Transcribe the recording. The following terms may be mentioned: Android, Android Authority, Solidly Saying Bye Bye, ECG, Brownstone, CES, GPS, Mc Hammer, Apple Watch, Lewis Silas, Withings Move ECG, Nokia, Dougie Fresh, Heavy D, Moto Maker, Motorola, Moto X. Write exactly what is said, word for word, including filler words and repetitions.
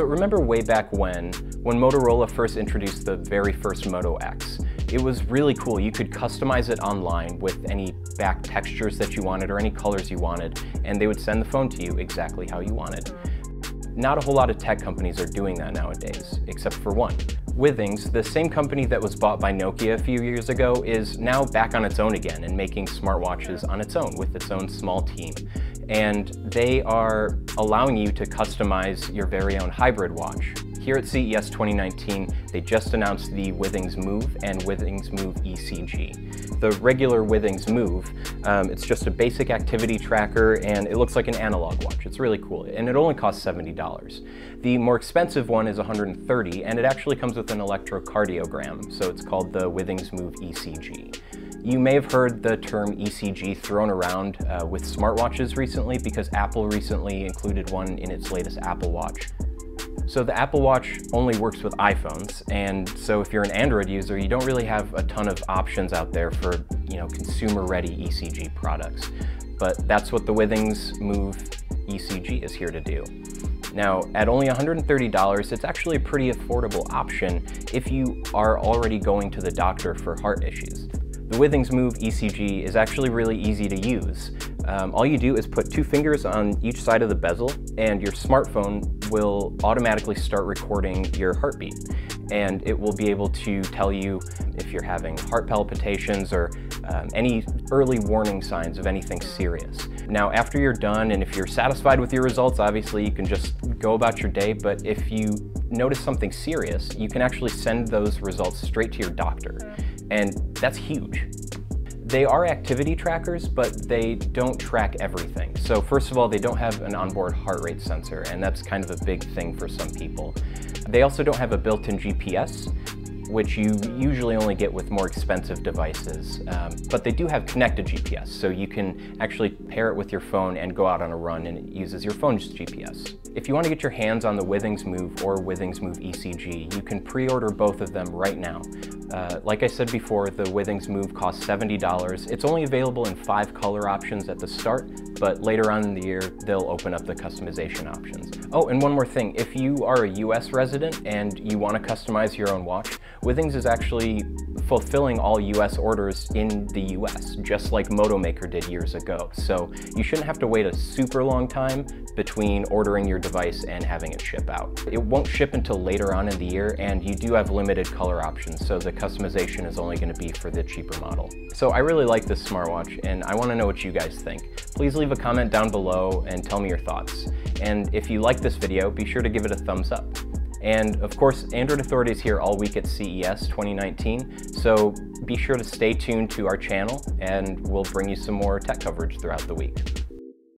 So remember way back when, when Motorola first introduced the very first Moto X, it was really cool. You could customize it online with any back textures that you wanted or any colors you wanted, and they would send the phone to you exactly how you wanted. Not a whole lot of tech companies are doing that nowadays, except for one. Withings, the same company that was bought by Nokia a few years ago, is now back on its own again and making smartwatches on its own with its own small team. And they are allowing you to customize your very own hybrid watch. Here at C E S twenty nineteen, they just announced the Withings Move and Withings Move E C G. The regular Withings Move, um, it's just a basic activity tracker and it looks like an analog watch. It's really cool and it only costs seventy dollars. The more expensive one is one hundred thirty dollars and it actually comes with an electrocardiogram, so it's called the Withings Move E C G. You may have heard the term E C G thrown around uh, with smartwatches recently because Apple recently included one in its latest Apple Watch. So the Apple Watch only works with iPhones, and so if you're an Android user, you don't really have a ton of options out there for, you know, consumer-ready E C G products. But that's what the Withings Move E C G is here to do. Now, at only one hundred thirty dollars, it's actually a pretty affordable option if you are already going to the doctor for heart issues. The Withings Move E C G is actually really easy to use. Um, all you do is put two fingers on each side of the bezel and your smartphone will automatically start recording your heartbeat, and it will be able to tell you if you're having heart palpitations or um, any early warning signs of anything serious. Now, after you're done and if you're satisfied with your results, obviously you can just go about your day, but if you notice something serious, you can actually send those results straight to your doctor, and that's huge. They are activity trackers, but they don't track everything. So first of all, they don't have an onboard heart rate sensor, and that's kind of a big thing for some people. They also don't have a built-in G P S, which you usually only get with more expensive devices. Um, but they do have connected G P S, so you can actually pair it with your phone and go out on a run, and it uses your phone's G P S. If you want to get your hands on the Withings Move or Withings Move E C G, you can pre-order both of them right now. Uh, like I said before, the Withings Move costs seventy dollars. It's only available in five color options at the start, but later on in the year, they'll open up the customization options. Oh, and one more thing. If you are a U S resident and you want to customize your own watch, Withings is actually fulfilling all U S orders in the U S, just like Moto Maker did years ago. So you shouldn't have to wait a super long time between ordering your device and having it ship out. It won't ship until later on in the year, and you do have limited color options, so the customization is only going to be for the cheaper model. So I really like this smartwatch, and I want to know what you guys think. Please leave a comment down below and tell me your thoughts. And if you like this video, be sure to give it a thumbs up. And of course, Android Authority is here all week at C E S twenty nineteen, so be sure to stay tuned to our channel and we'll bring you some more tech coverage throughout the week.